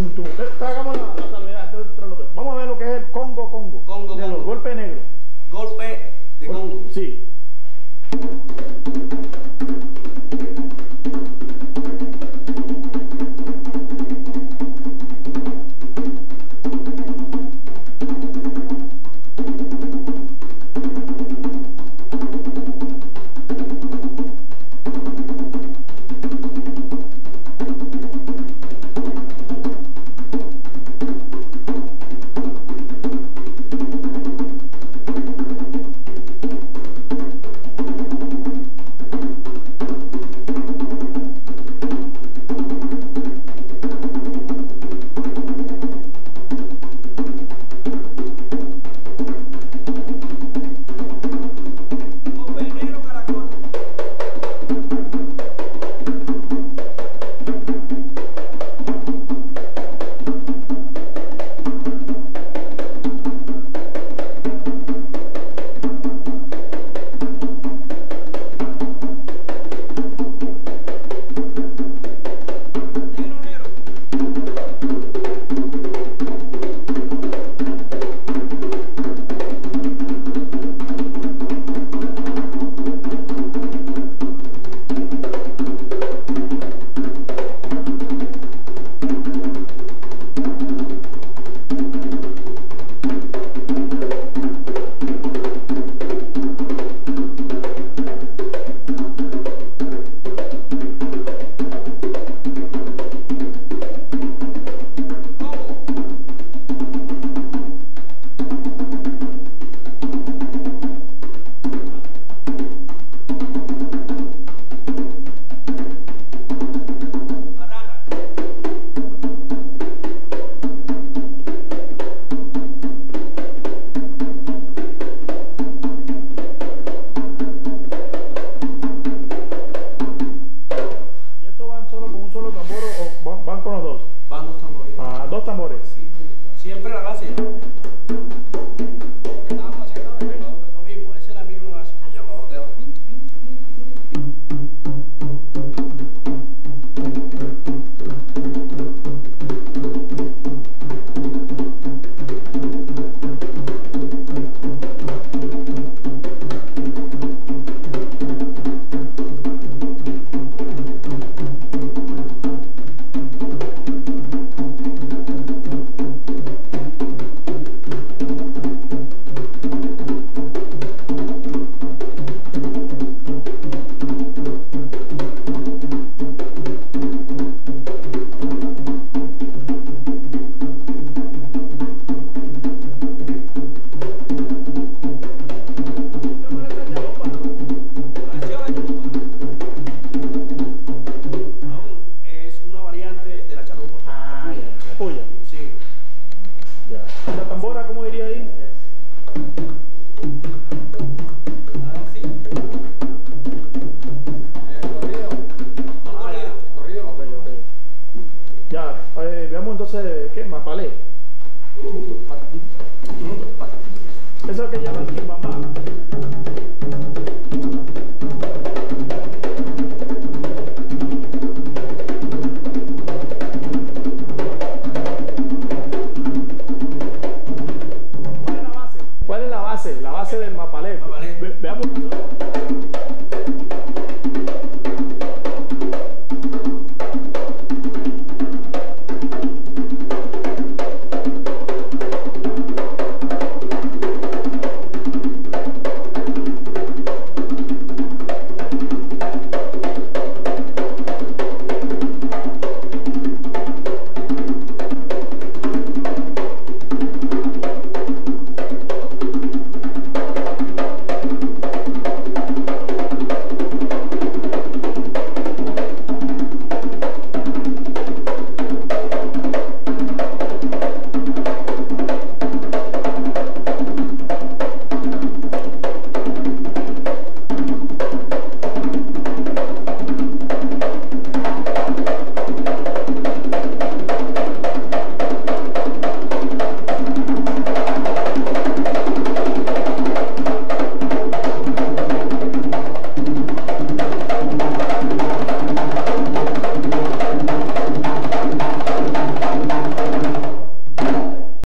Tuntú. Hagamos la salvedad. Vamos a ver lo que es el Congo de los golpes negros. Golpe de Congo. Sí.